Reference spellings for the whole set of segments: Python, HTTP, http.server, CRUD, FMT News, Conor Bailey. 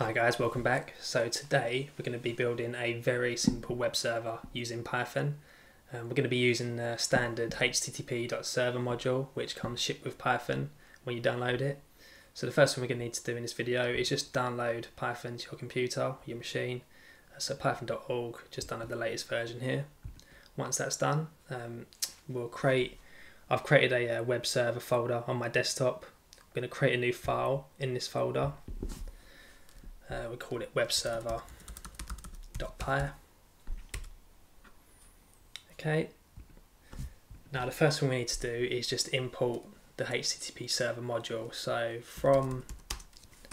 Hi guys, welcome back. So today we're going to be building a very simple web server using Python. We're going to be using the standard http.server module, which comes shipped with Python when you download it. So the first thing we're going to need to do in this video is just download Python to your computer, your machine. So python.org, just download the latest version here. Once that's done, I've created a web server folder on my desktop. I'm going to create a new file in this folder. We call it webserver.py. Okay. Now the first thing we need to do is just import the HTTP server module. So from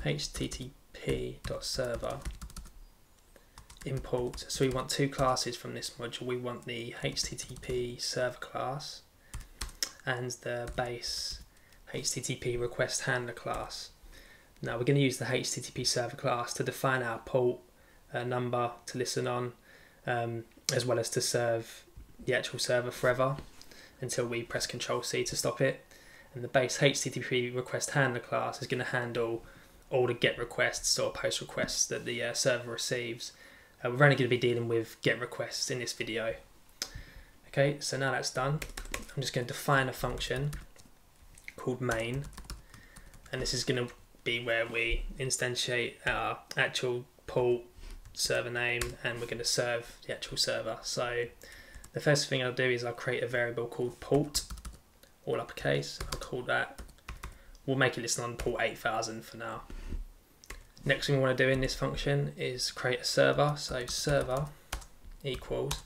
http.server import. So we want two classes from this module. We want the HTTP server class and the base HTTP request handler class. Now we're going to use the HTTP server class to define our port number to listen on, as well as to serve the actual server forever until we press Ctrl C to stop it. And the base HTTP request handler class is going to handle all the GET requests or POST requests that the server receives. We're only going to be dealing with GET requests in this video. Okay, so now that's done, I'm just going to define a function called main, and this is going to be where we instantiate our actual port, server name, and we're going to serve the actual server. So the first thing I'll do is I'll create a variable called port, all uppercase. I'll call that, we'll make it listen on port 8000 for now. Next thing we want to do in this function is create a server. So server equals,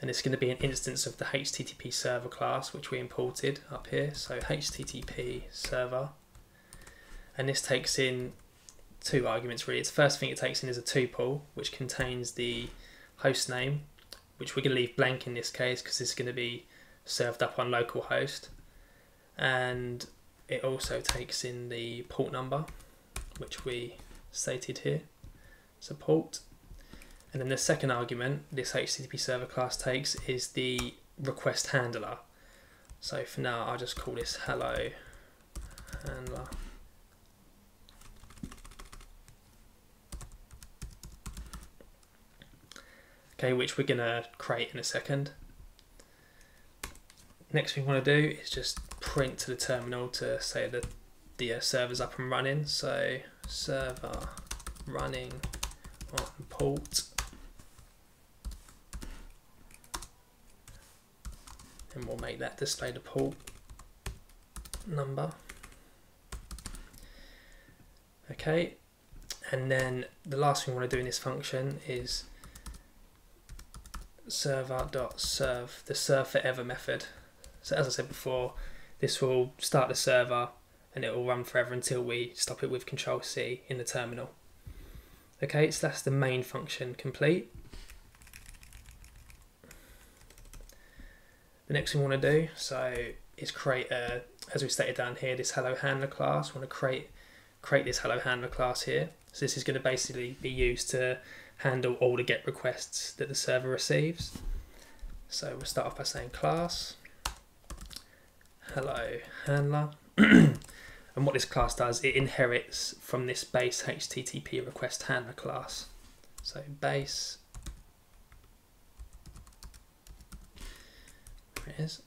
and it's going to be an instance of the HTTP server class which we imported up here. So HTTP server. And this takes in two arguments really. The first thing it takes in is a tuple, which contains the host name, which we're going to leave blank in this case because it's going to be served up on localhost. And it also takes in the port number, which we stated here, so port. And then the second argument this HTTP server class takes is the request handler. So for now, I'll just call this hello handler. Okay, which we're going to create in a second. Next thing we want to do is just print to the terminal to say that the server's up and running. So server running on port, and we'll make that display the port number. Okay, and then the last thing we want to do in this function is server.serve, the serve forever method. So as I said before, this will start the server and it will run forever until we stop it with Control C in the terminal. Okay, so that's the main function complete. The next thing we want to do is create a, as we stated down here, this hello handler class. We want to create this hello handler class here. So this is going to basically be used to handle all the GET requests that the server receives. So we'll start off by saying class hello handler. And what this class does, it inherits from this base HTTP request handler class. So base, there it is.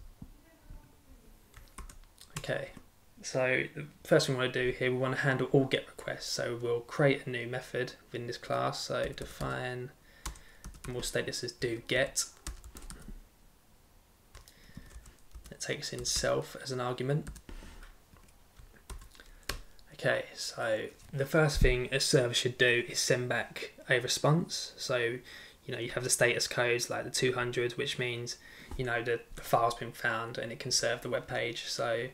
Okay, so the first thing we want to do here, we want to handle all GET requests. So we'll create a new method within this class. So define, and we'll state this as do get. It takes in self as an argument. Okay, so the first thing a server should do is send back a response. So, you know, you have the status codes like the 200, which means, you know, the file's been found and it can serve the web page. So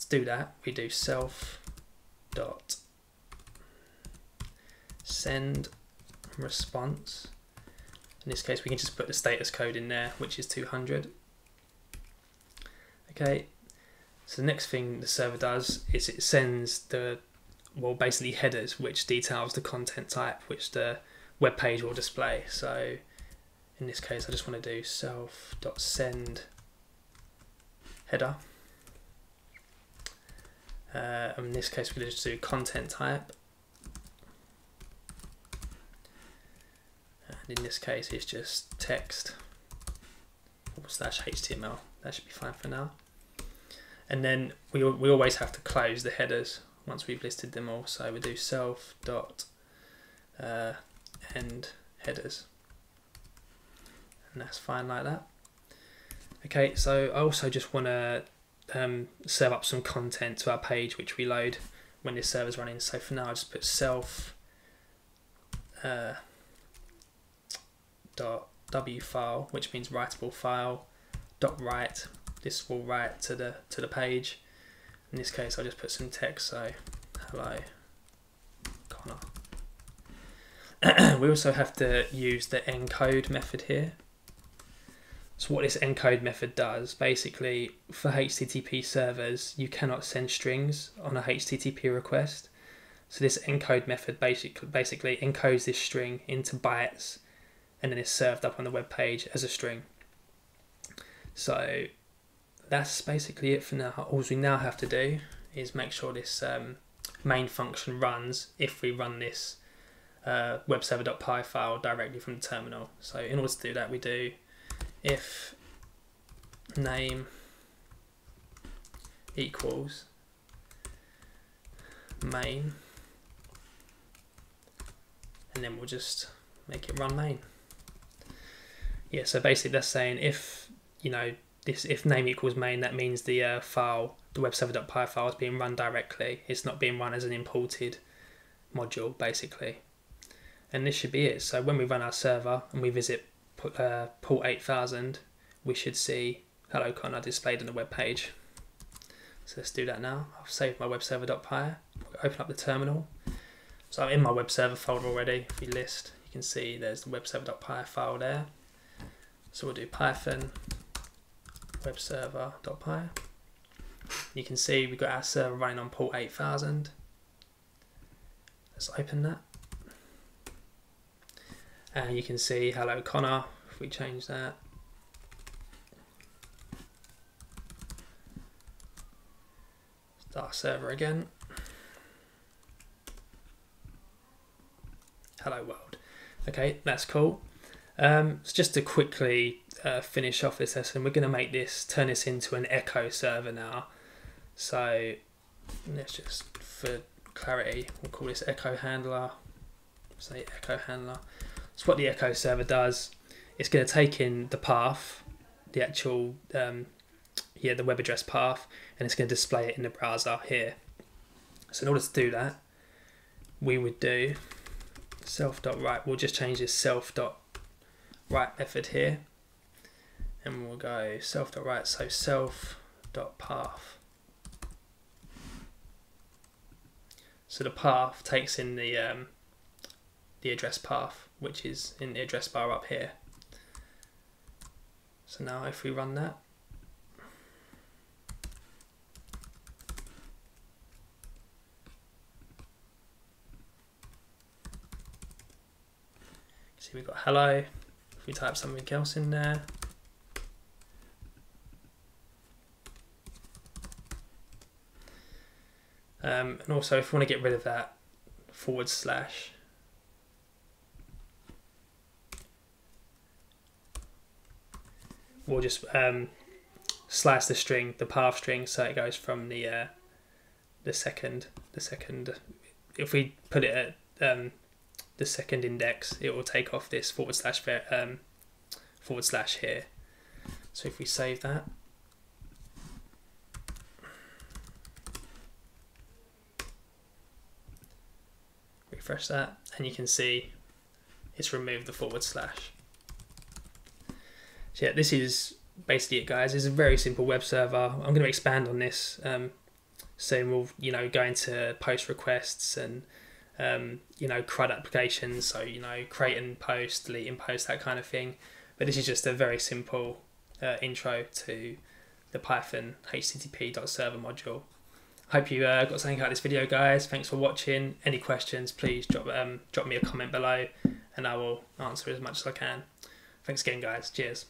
to do that, we do self dot send response. In this case, we can just put the status code in there, which is 200. Okay, so the next thing the server does is it sends the, well, basically headers, which details the content type which the web page will display. So in this case, I just want to do self dot send header. In this case, we're going to just do content type, in this case it's just text / HTML. That should be fine for now. And then we always have to close the headers once we've listed them all. So we do self dot end headers, and that's fine like that. Okay, so I also just want to serve up some content to our page which we load when this server's running. So for now I just put self dot w file, which means writable file, dot write. This will write to the page. In this case I'll just put some text, so hello Connor. We also have to use the encode method here. So what this encode method does, basically for HTTP servers, you cannot send strings on a HTTP request. So this encode method basically encodes this string into bytes, and then it's served up on the web page as a string. So that's basically it for now. All we now have to do is make sure this main function runs if we run this web server.py file directly from the terminal. So in order to do that, we do if name equals main, and then we'll just make it run main. Yeah, so basically that's saying if, you know, this if name equals main, that means the file, the web server.py file, is being run directly. It's not being run as an imported module basically. And this should be it. So when we run our server and we visit port 8000, we should see hello Connor displayed on the web page. So let's do that now. I've saved my web server.py, open up the terminal. So I'm in my web server folder already. If we list, you can see there's the web server.py file there. So we'll do Python web server.py. You can see we've got our server running on port 8000. Let's open that. And you can see hello Connor. If we change that, start server again, hello world. Okay, that's cool. So just to quickly finish off this lesson, we're going to turn this into an echo server now. So let's just, for clarity, we'll call this echo handler. Say echo handler. So what the echo server does, it's going to take in the path, the actual, the web address path, and it's going to display it in the browser here. So in order to do that, we would do self.write. We'll just change this self.write method here, and we'll go self.write, so self.path. So the path takes in the address path, which is in the address bar up here. So now if we run that, see we've got hello. If we type something else in there, and also if we want to get rid of that /, we'll just slice the string, the path string, so it goes from the second. If we put it at the second index, it will take off this // here. So if we save that, refresh that, and you can see it's removed the /. So yeah, this is basically it, guys. It's a very simple web server. I'm going to expand on this soon. We'll go into post requests and CRUD applications, so create and post, delete and post, that kind of thing. But this is just a very simple intro to the Python http.server module. Hope you got something out of this video, guys. Thanks for watching. Any questions, please drop me a comment below, and I will answer as much as I can. Thanks again, guys. Cheers.